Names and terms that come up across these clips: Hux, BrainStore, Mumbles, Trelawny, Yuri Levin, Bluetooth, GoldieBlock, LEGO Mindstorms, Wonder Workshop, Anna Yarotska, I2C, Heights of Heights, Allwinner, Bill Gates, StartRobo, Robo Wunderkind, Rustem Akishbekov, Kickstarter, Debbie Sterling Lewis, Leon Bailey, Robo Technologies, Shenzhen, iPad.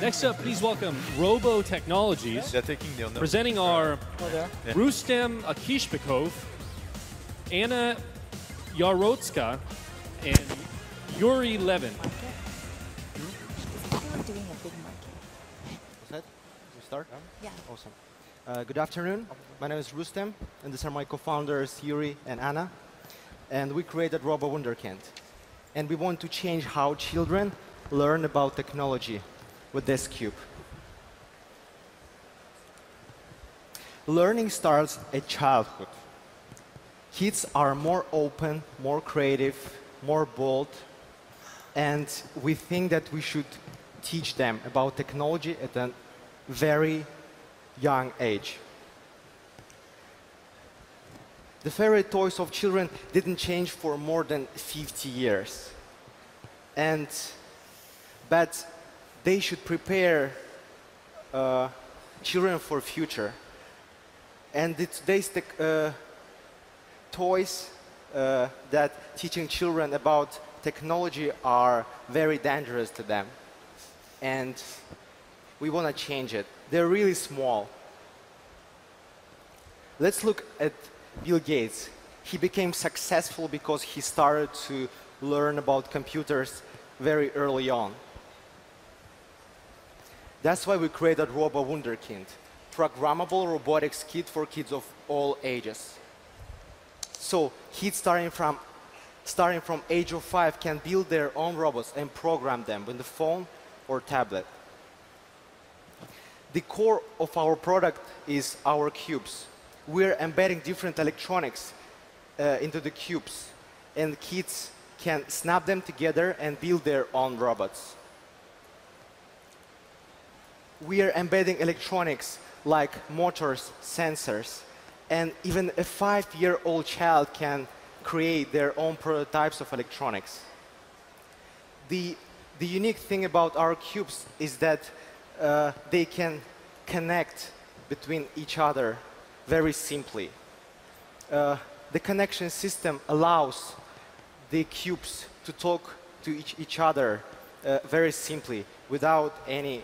Next up, please welcome Robo Technologies, presenting our Rustem Akishbekov, Anna Yarotska, and Yuri Levin. We're doing a big market. Is that? Does it start? Yeah. Awesome. Good afternoon. My name is Rustem, and these are my co-founders, Yuri and Anna. And we created Robo Wunderkind. And we want to change how children learn about technology with this cube. Learning starts at childhood. Kids are more open, more creative, more bold, and we think that we should teach them about technology at a very young age. The favorite toys of children didn't change for more than 50 years. But they should prepare children for the future. And today's toys that teaching children about technology are very dangerous to them. And we want to change it. They're really small. Let's look at Bill Gates. He became successful because he started to learn about computers very early on. That's why we created Robo Wunderkind, programmable robotics kit for kids of all ages. So kids starting from age of 5 can build their own robots and program them with the phone or tablet. The core of our product is our cubes. We're embedding different electronics into the cubes, and kids can snap them together and build their own robots. We are embedding electronics like motors, sensors, and even a 5-year-old child can create their own prototypes of electronics. The unique thing about our cubes is that they can connect between each other very simply. The connection system allows the cubes to talk to each other very simply without any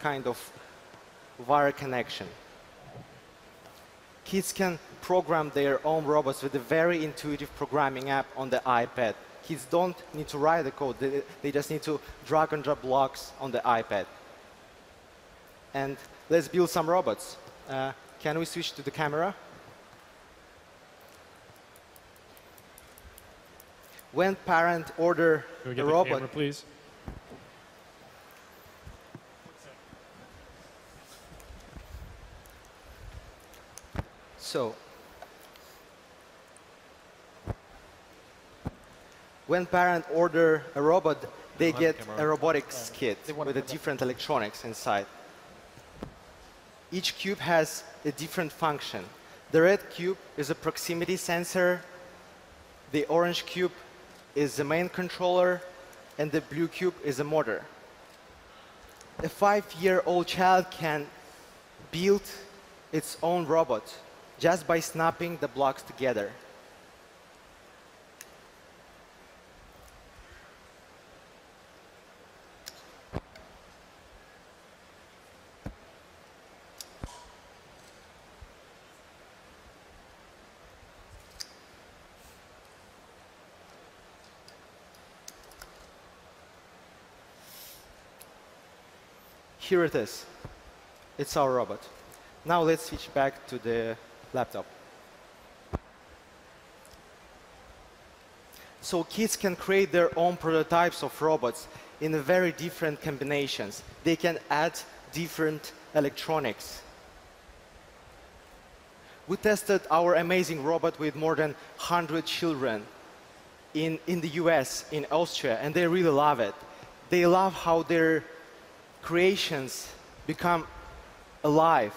kind of wire connection. Kids can program their own robots with a very intuitive programming app on the iPad. Kids don't need to write the code, they just need to drag and drop blocks on the iPad. And let's build some robots. Can we switch to the camera? When parent order a robot, camera, please. So, when parents order a robot, they get a robotics kit with the different electronics inside. Each cube has a different function. The red cube is a proximity sensor, the orange cube is the main controller, and the blue cube is a motor. A 5-year-old child can build its own robot just by snapping the blocks together. Here it is. It's our robot. Now let's switch back to the laptop. So kids can create their own prototypes of robots in very different combinations. They can add different electronics. We tested our amazing robot with more than 100 children in the US, in Austria, and they really love it. They love how their creations become alive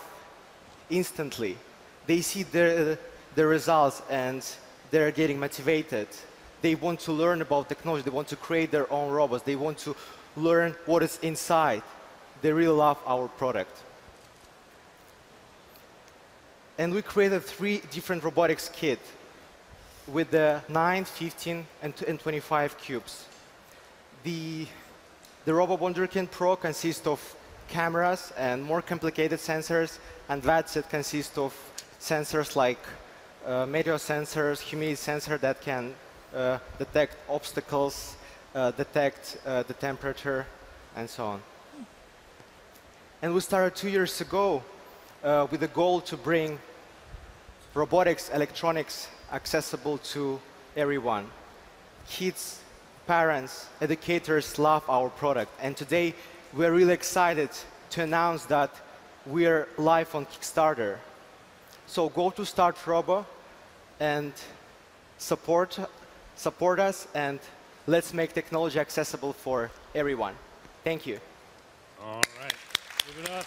instantly. They see the results and they're getting motivated. They want to learn about technology. They want to create their own robots. They want to learn what is inside. They really love our product. And we created 3 different robotics kits with the 9, 15, and 25 cubes. The The Robo Wunderkind Pro consists of cameras and more complicated sensors, and that set consists of sensors like meteor sensors, humidity sensor that can detect obstacles, detect the temperature, and so on. And we started 2 years ago with the goal to bring robotics, electronics accessible to everyone. Kids, parents, educators love our product, and today we're really excited to announce that we're live on Kickstarter. So go to StartRobo and support us, and let's make technology accessible for everyone. Thank you. All right. Give it up.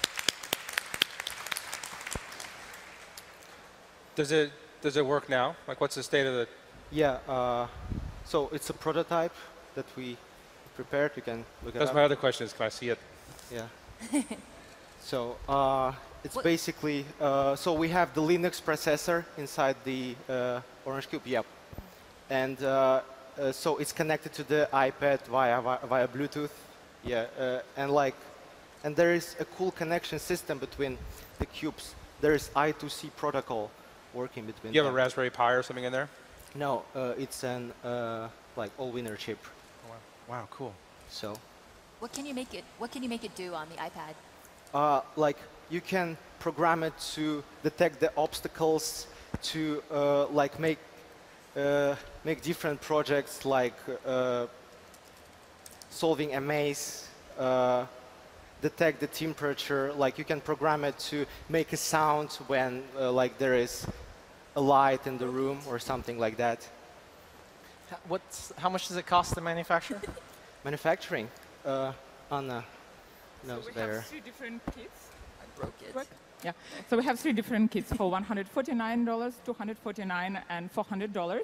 Does it work now? Like, what's the state of the? Yeah. So it's a prototype that we prepared. You can look at that. That's my other question is, can I see it? Yeah. So it's what? Basically, so we have the Linux processor inside the orange cube. Yep. And so it's connected to the iPad via Bluetooth. Yeah. And there is a cool connection system between the cubes. There is I2C protocol working between. You have a Raspberry Pi or something in there? No, it's an like Allwinner chip. Oh, wow. Wow, cool. So, what can you make it? What can you make it do on the iPad? Like you can program it to detect the obstacles, to like make different projects like solving a maze. Detect the temperature, like you can program it to make a sound when like there is a light in the room or something like that. How much does it cost to manufacture? Manufacturing? Anna knows better. So we have three different kits. I broke it. What? Yeah. So we have three different kits for $149, $249, and $400.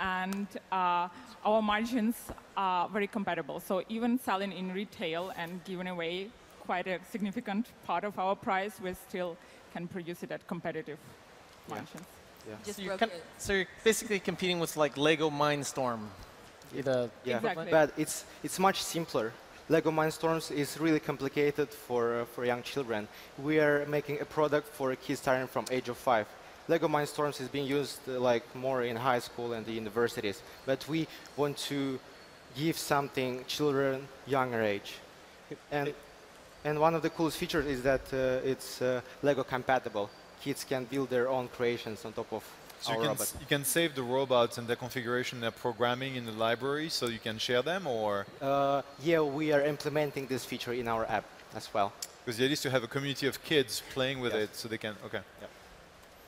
And our margins are very comparable. So even selling in retail and giving away quite a significant part of our price, we still can produce it at competitive margins. Yeah. So you're basically competing with like LEGO Mindstorm. Yeah, exactly. But it's much simpler. LEGO Mindstorms is really complicated for young children. We are making a product for kids starting from age of 5. LEGO Mindstorms is being used like more in high school and the universities, but we want to give something children younger age. And one of the coolest features is that it's LEGO compatible. Kids can build their own creations on top of. So you can save the robots and their configuration, their programming in the library, so you can share them, or? Yeah, we are implementing this feature in our app as well. Because the idea is to have a community of kids playing with it, so they can, okay. Yep.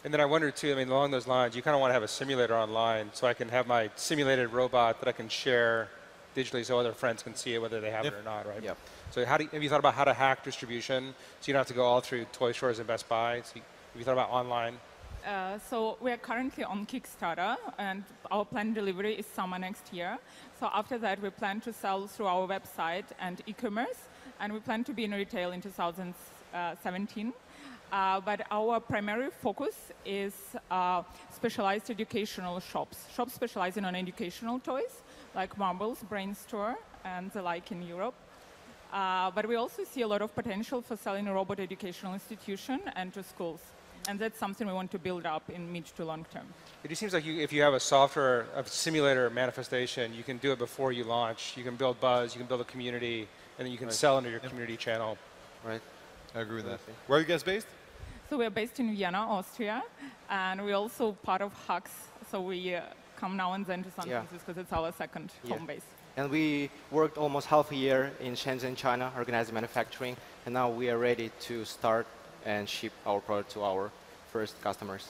And then I wonder too, I mean, along those lines, you kind of want to have a simulator online, so I can have my simulated robot that I can share digitally so other friends can see it, whether they have it or not, right? Yep. So have you thought about how to hack distribution, so you don't have to go all through toy stores and Best Buy? So have you thought about online? So we are currently on Kickstarter, and our planned delivery is summer next year. So after that, we plan to sell through our website and e-commerce, and we plan to be in retail in 2017. But our primary focus is specialized educational shops. Shops specializing on educational toys, like Mumbles, BrainStore, and the like in Europe. But we also see a lot of potential for selling a robot educational institution and to schools. And that's something we want to build up in mid to long term. It just seems like if you have a software, a simulator manifestation, you can do it before you launch. You can build buzz, you can build a community, and then you can sell under your community channel. Right. I agree with that. Where are you guys based? So we're based in Vienna, Austria, and we're also part of Hux. So we come now and then to San Francisco because it's our second home base. And we worked almost half a year in Shenzhen, China, organizing manufacturing, and now we are ready to start and ship our product to our first customers.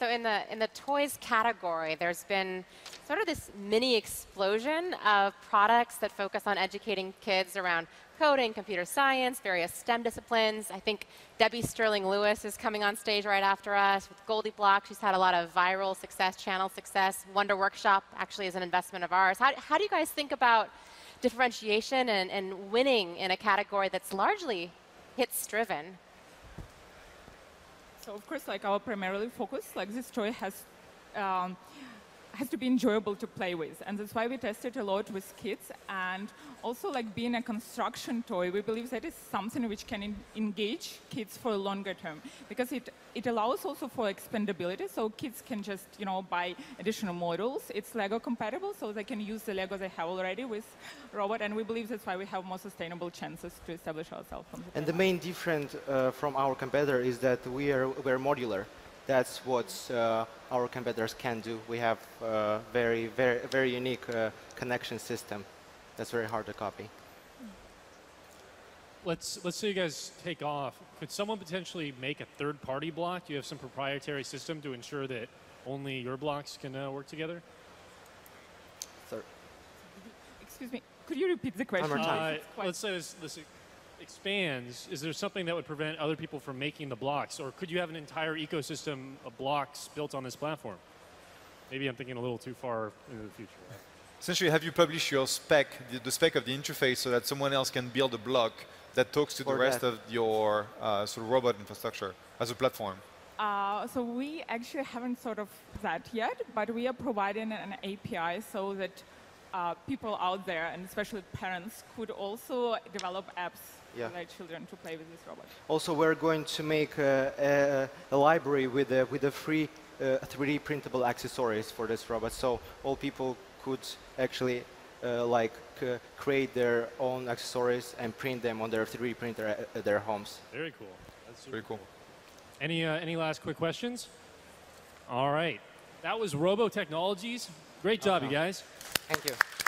So in the toys category, there's been sort of this mini explosion of products that focus on educating kids around coding, computer science, various STEM disciplines. I think Debbie Sterling Lewis is coming on stage right after us with GoldieBlock. She's had a lot of viral success, channel success. Wonder Workshop actually is an investment of ours. How do you guys think about differentiation and winning in a category that's largely hits-driven? So of course, like our primarily focus, like this toy has has to be enjoyable to play with. And that's why we test it a lot with kids. And also, like, being a construction toy, we believe that is something which can engage kids for a longer term, because it allows also for expandability. So kids can just, you know, buy additional models. It's LEGO compatible, so they can use the LEGO they have already with robot. And we believe that's why we have more sustainable chances to establish ourselves. And the main difference from our competitor is that we're modular. That's what our competitors can do. We have a very, very, very unique connection system that's very hard to copy. Let's say you guys take off. Could someone potentially make a third-party block? Do you have some proprietary system to ensure that only your blocks can work together? Sir. Excuse me. Could you repeat the question? Let's say this expands. Is there something that would prevent other people from making the blocks? Or could you have an entire ecosystem of blocks built on this platform? Maybe I'm thinking a little too far into the future. Essentially, have you published your spec, the spec of the interface, so that someone else can build a block that talks to the rest of your sort of robot infrastructure as a platform? So we actually haven't thought of that yet, but we are providing an API so that people out there, and especially parents, could also develop apps for their children to play with this robot. Also, we're going to make a library with a free 3D printable accessories for this robot, so all people could actually create their own accessories and print them on their 3D printer at their homes. Very cool. That's very cool. Any last quick questions? All right. That was Robo Technologies. Great job, you guys. Thank you.